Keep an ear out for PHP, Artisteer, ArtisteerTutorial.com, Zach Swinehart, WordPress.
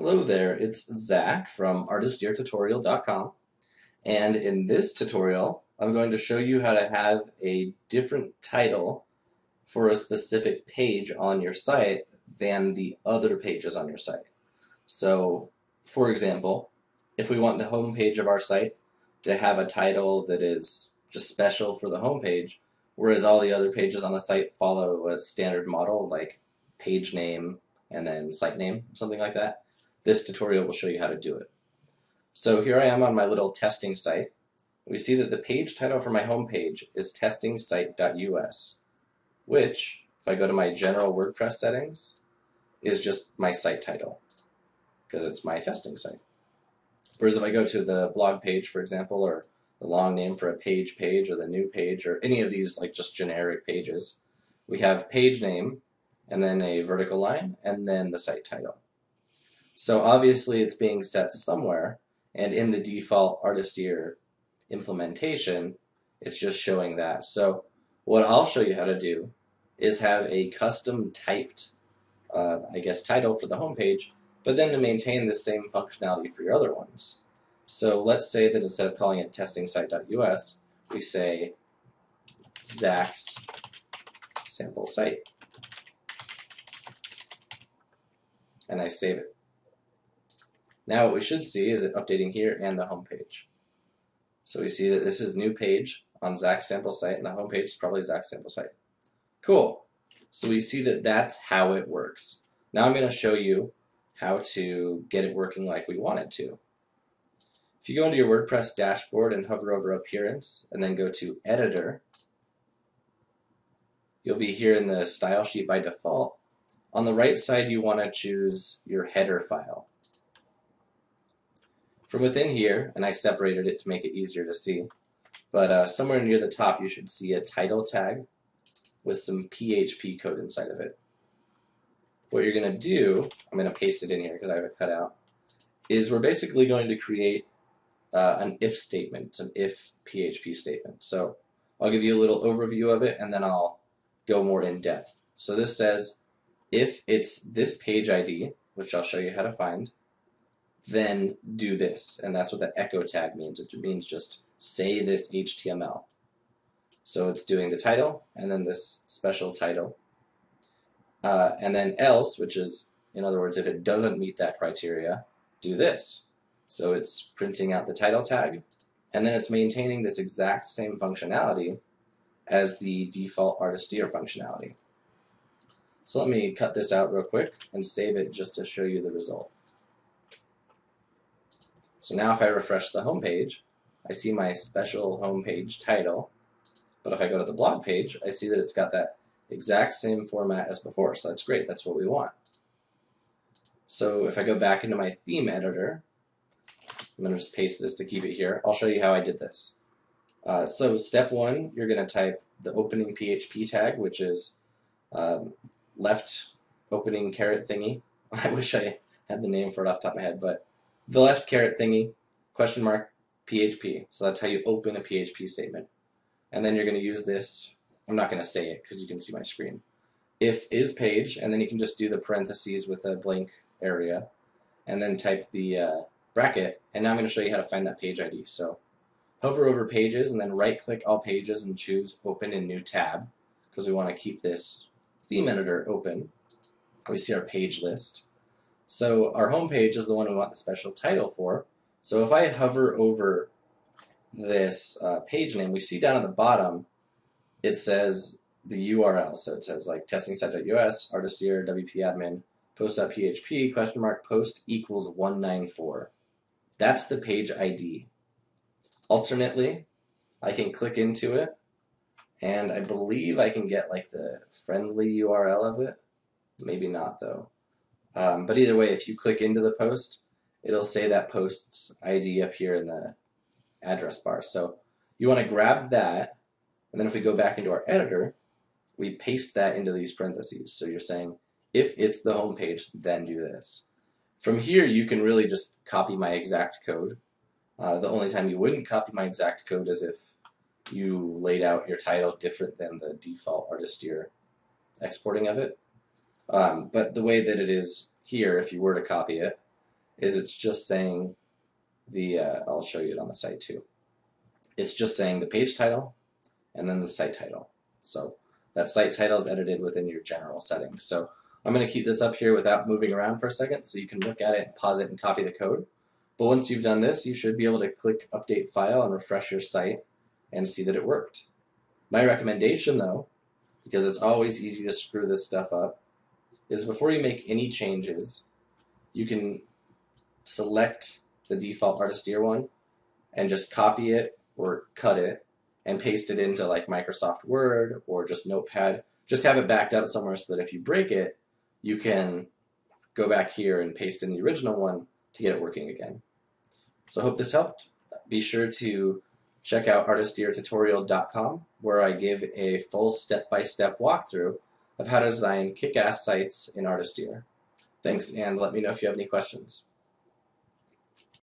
Hello there, it's Zach from ArtisteerTutorial.com, and in this tutorial I'm going to show you how to have a different title for a specific page on your site than the other pages on your site. So, for example, if we want the home page of our site to have a title that is just special for the home page, whereas all the other pages on the site follow a standard model like page name and then site name, something like that, this tutorial will show you how to do it. So here I am on my little testing site. We see that the page title for my home page is testingsite.us, which, if I go to my general WordPress settings, is just my site title, because it's my testing site. Whereas if I go to the blog page, for example, or the long name for a page, or the new page, or any of these like just generic pages, we have page name, and then a vertical line, and then the site title. So obviously it's being set somewhere, and in the default Artisteer implementation, it's just showing that. So what I'll show you how to do is have a custom typed, title for the home page, but then to maintain the same functionality for your other ones. So let's say that instead of calling it testingsite.us, we say Zach's sample site. And I save it. Now what we should see is it updating here and the home page. So we see that this is new page on Zach's sample site, and the home page is probably Zach's sample site. Cool. So we see that that's how it works. Now I'm going to show you how to get it working like we want it to. If you go into your WordPress dashboard and hover over Appearance and then go to Editor, you'll be here in the style sheet by default. On the right side, you want to choose your header file. From within here, and I separated it to make it easier to see, but somewhere near the top you should see a title tag with some PHP code inside of it. What you're going to do, I'm going to paste it in here because I have it cut out, is we're basically going to create an if statement. It's an if PHP statement. So I'll give you a little overview of it and then I'll go more in depth. So this says, if it's this page ID, which I'll show you how to find, then do this. And that's what the echo tag means. It means just say this HTML. So it's doing the title and then this special title. And then else, which is, in other words, if it doesn't meet that criteria, do this. So it's printing out the title tag, and then it's maintaining this exact same functionality as the default Artisteer functionality. So let me cut this out real quick and save it just to show you the result. So now if I refresh the home page, I see my special home page title, but if I go to the blog page, I see that it's got that exact same format as before, so that's great, that's what we want. So if I go back into my theme editor, I'm going to just paste this to keep it here. I'll show you how I did this. So step one, you're going to type the opening PHP tag, which is left opening caret thingy. I wish I had the name for it off the top of my head, but the left caret thingy, question mark, PHP. So that's how you open a PHP statement. And then you're going to use this. I'm not going to say it because you can see my screen. If is page, and then you can just do the parentheses with a blank area, and then type the bracket, and now I'm going to show you how to find that page ID. So hover over pages, and then right-click all pages and choose Open in New Tab, because we want to keep this theme editor open. We see our page list. So our home page is the one we want the special title for. So if I hover over this page name, we see down at the bottom, it says the URL. So it says like testingsite.us, Artisteer, wp-admin, post.php, question mark, post equals 194. That's the page ID. Alternately, I can click into it, and I believe I can get like the friendly URL of it. Maybe not though. But either way, if you click into the post, it'll say that post's ID up here in the address bar. So you want to grab that, and then if we go back into our editor, we paste that into these parentheses. So you're saying, if it's the home page, then do this. From here, you can really just copy my exact code. The only time you wouldn't copy my exact code is if you laid out your title different than the default Artisteer exporting of it. But the way that it is here, if you were to copy it, is it's just saying the, I'll show you it on the site too. It's just saying the page title and then the site title. So that site title is edited within your general settings. So I'm going to keep this up here without moving around for a second so you can look at it, pause it, and copy the code. But once you've done this, you should be able to click Update File and refresh your site and see that it worked. My recommendation though, because it's always easy to screw this stuff up, is before you make any changes, you can select the default Artisteer one and just copy it or cut it and paste it into like Microsoft Word or just Notepad. Just have it backed up somewhere so that if you break it, you can go back here and paste in the original one to get it working again. So I hope this helped. Be sure to check out ArtisteerTutorial.com, where I give a full step-by-step walkthrough of how to design kick-ass sites in Artisteer. Thanks, and let me know if you have any questions.